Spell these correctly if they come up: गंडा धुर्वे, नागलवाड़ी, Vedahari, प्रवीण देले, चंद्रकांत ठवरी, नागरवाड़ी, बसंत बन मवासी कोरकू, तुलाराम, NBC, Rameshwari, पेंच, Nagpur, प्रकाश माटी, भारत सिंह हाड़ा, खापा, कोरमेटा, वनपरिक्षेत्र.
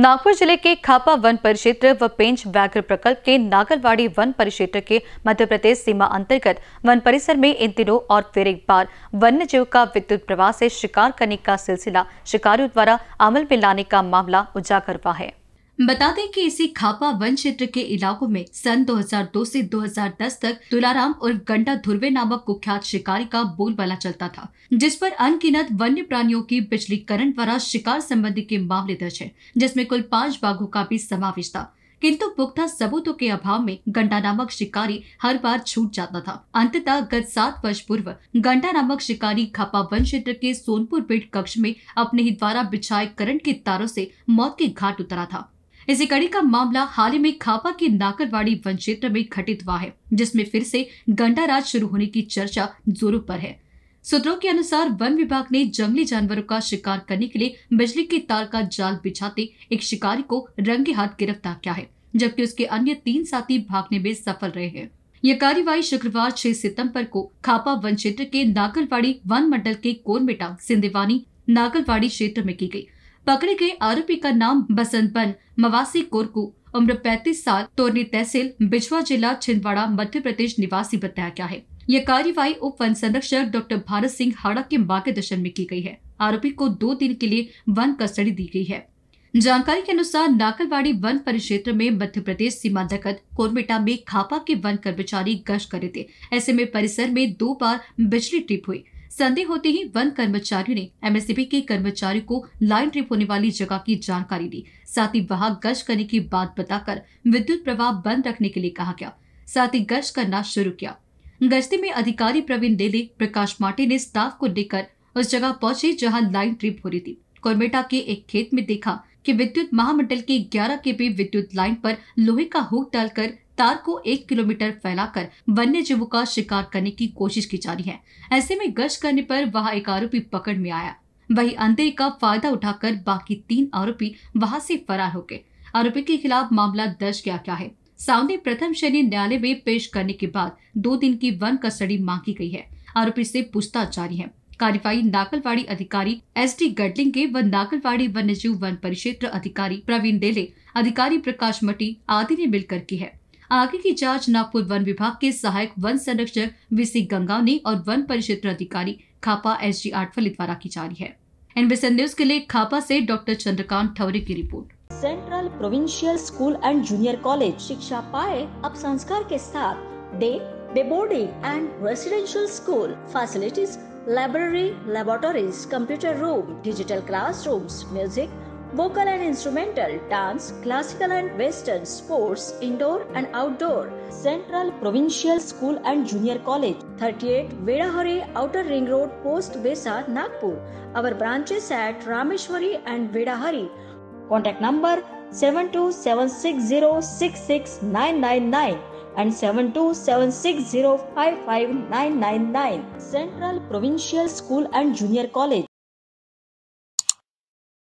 नागपुर जिले के खापा वन परिक्षेत्र व पेंच व्याघ्र प्रकल्प के नागलवाड़ी वन परिक्षेत्र के मध्य प्रदेश सीमा अंतर्गत वन परिसर में इन दिनों और फिर एक बार वन्य जीव का विद्युत प्रवाह से शिकार करने का सिलसिला शिकारियों द्वारा अमल में लाने का मामला उजागर हुआ है। बता दें कि इसी खापा वन क्षेत्र के इलाकों में सन 2002 से 2010 तक तुलाराम और गंडा धुर्वे नामक कुख्यात शिकारी का बोलबाला चलता था, जिस पर अनगिनत वन्य प्राणियों की बिजलीकरण द्वारा शिकार संबंधी के मामले दर्ज है, जिसमें कुल 5 बाघों का भी समावेश था। किंतु पुख्ता सबूतों के अभाव में गंडा नामक शिकारी हर बार छूट जाता था। अंततः गत 7 वर्ष पूर्व गंडा नामक शिकारी खापा वन क्षेत्र के सोनपुर बेट कक्ष में अपने ही द्वारा बिछाए करंट के तारों से मौत के घाट उतरा था। इसी कड़ी का मामला हाल ही में खापा के नागरवाड़ी वन क्षेत्र में घटित हुआ है, जिसमें फिर से गंडा राज शुरू होने की चर्चा जोरों पर है। सूत्रों के अनुसार वन विभाग ने जंगली जानवरों का शिकार करने के लिए बिजली के तार का जाल बिछाते एक शिकारी को रंगे हाथ गिरफ्तार किया है, जबकि उसके अन्य 3 साथी भागने में सफल रहे हैं। यह कार्यवाही शुक्रवार 6 सितंबर को खापा वन क्षेत्र के नागरवाड़ी वन मंडल के कोरमेटा सिंधेवानी नागरवाड़ी क्षेत्र में की गयी। पकड़े गए आरोपी का नाम बसंत बन मवासी कोरकू, उम्र 35 साल, तोरनी तहसील बिछवा जिला छिंदवाड़ा मध्य प्रदेश निवासी बताया गया है। यह कार्यवाही उप वन संरक्षक डॉक्टर भारत सिंह हाड़ा के मार्गदर्शन में की गई है। आरोपी को 2 दिन के लिए वन कस्टडी दी गई है। जानकारी के अनुसार नागलवाड़ी वन परिक्षेत्र में मध्य प्रदेश सीमा लगत कोरमेटा में खापा के वन कर्मचारी गश्त कर रहे थे। ऐसे में परिसर में 2 बार बिजली ट्रिप हुई। संदेह होते ही वन कर्मचारियों ने एमएसपी के कर्मचारी को लाइन ट्रिप होने वाली जगह की जानकारी दी। साथ ही वहां गश्त करने की बात बताकर विद्युत प्रवाह बंद रखने के लिए कहा गया। साथ ही गश्त करना शुरू किया। गश्ती में अधिकारी प्रवीण देले, प्रकाश माटी ने स्टाफ को लेकर उस जगह पहुंचे जहां लाइन ट्रिप हो रही थी। कोरमेटा के एक खेत में देखा कि विद्युत महामंडल के 11 kV विद्युत लाइन पर लोहे का हुक डालकर तार को 1 किलोमीटर फैलाकर वन्य जीवों का शिकार करने की कोशिश की जा रही है। ऐसे में गश्त करने पर वहां एक आरोपी पकड़ में आया। वही अंधेरे का फायदा उठाकर बाकी 3 आरोपी वहां से फरार हो गए। आरोपी के खिलाफ मामला दर्ज किया गया है। सामने प्रथम श्रेणी न्यायालय में पेश करने के बाद 2 दिन की वन कस्टडी मांगी गई है। आरोपी से पूछताछ जारी है। कार्यवाही नागलवाड़ी अधिकारी ST गडलिंगे व नागलवाड़ी वन्यजीव वन परिक्षेत्र अधिकारी प्रवीण देले, अधिकारी प्रकाश माटी आदि ने मिलकर की है। आगे की जांच नागपुर वन विभाग के सहायक वन संरक्षक VC गंगावनी और वन परिक्षेत्र अधिकारी खापा SG आठवली द्वारा की जा रही है। NBC न्यूज के लिए खापा से डॉक्टर चंद्रकांत ठवरी की report. Central provincial school and junior college शिक्षा पाए अब संस्कार के साथ day boarding and residential school facilities, library, laboratories, computer room, digital classrooms, music, vocal and instrumental, dance, classical and western, sports, indoor and outdoor. Central Provincial School and Junior College, 38 Vedahari Outer Ring Road, Post Vesa, Nagpur. Our branches at Rameshwari and Vedahari. Contact number 7276066999 and 7276055999. Central Provincial School and Junior College.